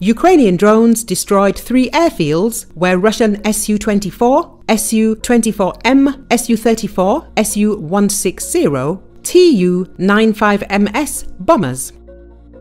Ukrainian drones destroyed 3 airfields where Russian Su-24, Su-24M, Su-34, Su-160, Tu-95MS bombers.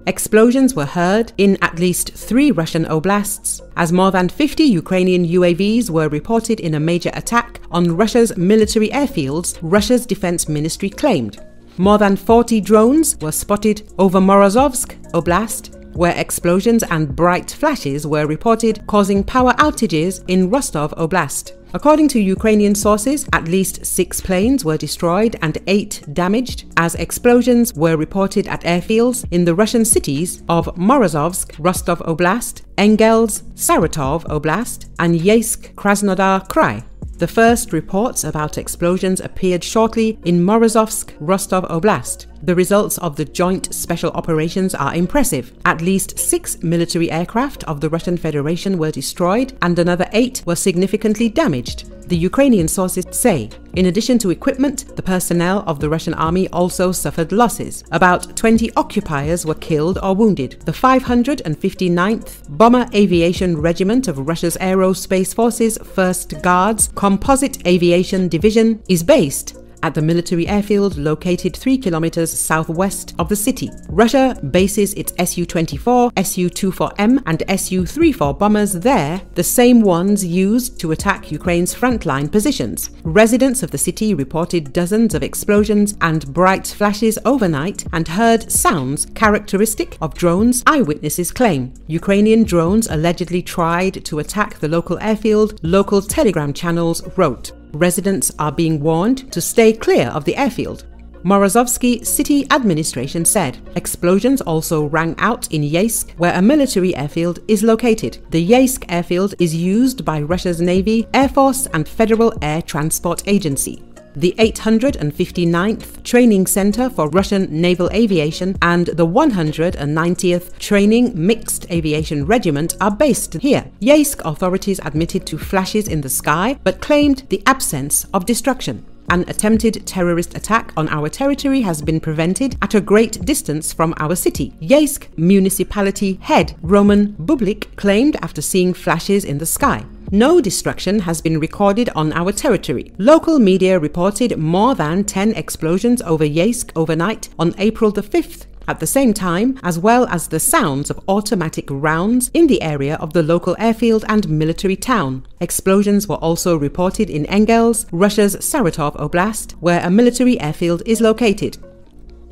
Explosions were heard in at least 3 Russian oblasts, as more than 50 Ukrainian UAVs were reported in a major attack on Russia's military airfields, Russia's defense ministry claimed. More than 40 drones were spotted over Morozovsk Oblast, where explosions and bright flashes were reported causing power outages in Rostov Oblast. According to Ukrainian sources, at least 6 planes were destroyed and 8 damaged, as explosions were reported at airfields in the Russian cities of Morozovsk, Rostov Oblast, Engels, Saratov Oblast, and Yeysk, Krasnodar Krai. The first reports about explosions appeared shortly in Morozovsk, Rostov Oblast. The results of the joint special operations are impressive. At least 6 military aircraft of the Russian Federation were destroyed and another 8 were significantly damaged, the Ukrainian sources say. In addition to equipment, the personnel of the Russian army also suffered losses. About 20 occupiers were killed or wounded. The 559th Bomber Aviation Regiment of Russia's Aerospace Forces First Guards Composite Aviation Division is based at the military airfield located 3 kilometers southwest of the city. Russia bases its Su-24, Su-24M and Su-34 bombers there, the same ones used to attack Ukraine's frontline positions. Residents of the city reported dozens of explosions and bright flashes overnight and heard sounds characteristic of drones, eyewitnesses claim. Ukrainian drones allegedly tried to attack the local airfield, local telegram channels wrote. Residents are being warned to stay clear of the airfield, Morozovsky City Administration said. Explosions also rang out in Yeysk, where a military airfield is located. The Yeysk airfield is used by Russia's Navy, Air Force and Federal Air Transport Agency. The 859th Training Center for Russian Naval Aviation and the 190th Training Mixed Aviation Regiment are based here. Yeysk authorities admitted to flashes in the sky but claimed the absence of destruction. An attempted terrorist attack on our territory has been prevented at a great distance from our city, Yeysk municipality head Roman Bublik claimed after seeing flashes in the sky. No destruction has been recorded on our territory. Local media reported more than 10 explosions over Yeysk overnight on April the 5th at the same time, as well as the sounds of automatic rounds in the area of the local airfield and military town. Explosions were also reported in Engels, Russia's Saratov Oblast, where a military airfield is located.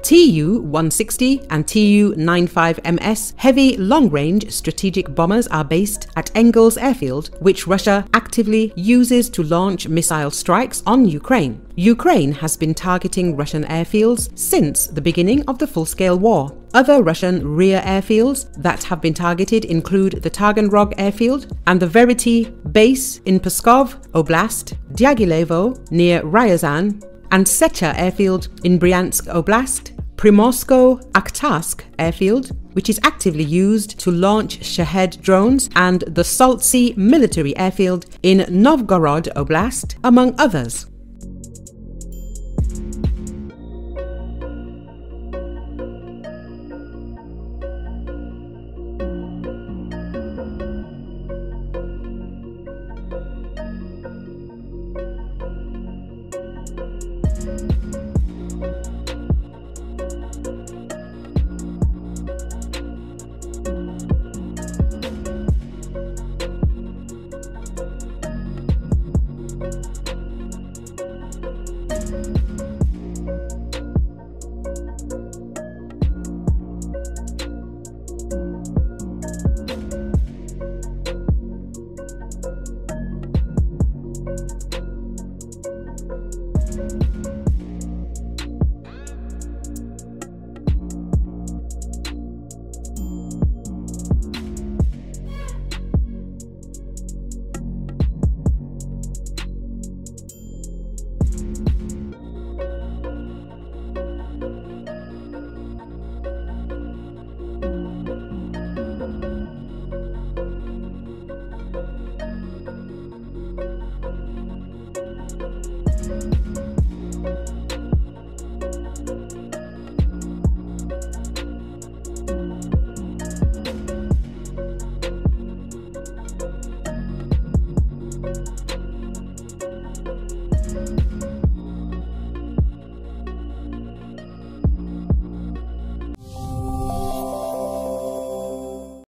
Tu-160 and Tu-95MS heavy long-range strategic bombers are based at Engels Airfield, which Russia actively uses to launch missile strikes on Ukraine. Ukraine has been targeting Russian airfields since the beginning of the full-scale war. Other Russian rear airfields that have been targeted include the Taganrog airfield and the Verity base in Peskov Oblast, Diagilevo near Ryazan, and Secha airfield in Bryansk Oblast, Primorsko-Aktarsk airfield, which is actively used to launch Shahed drones, and the Saltsy military airfield in Novgorod Oblast, among others.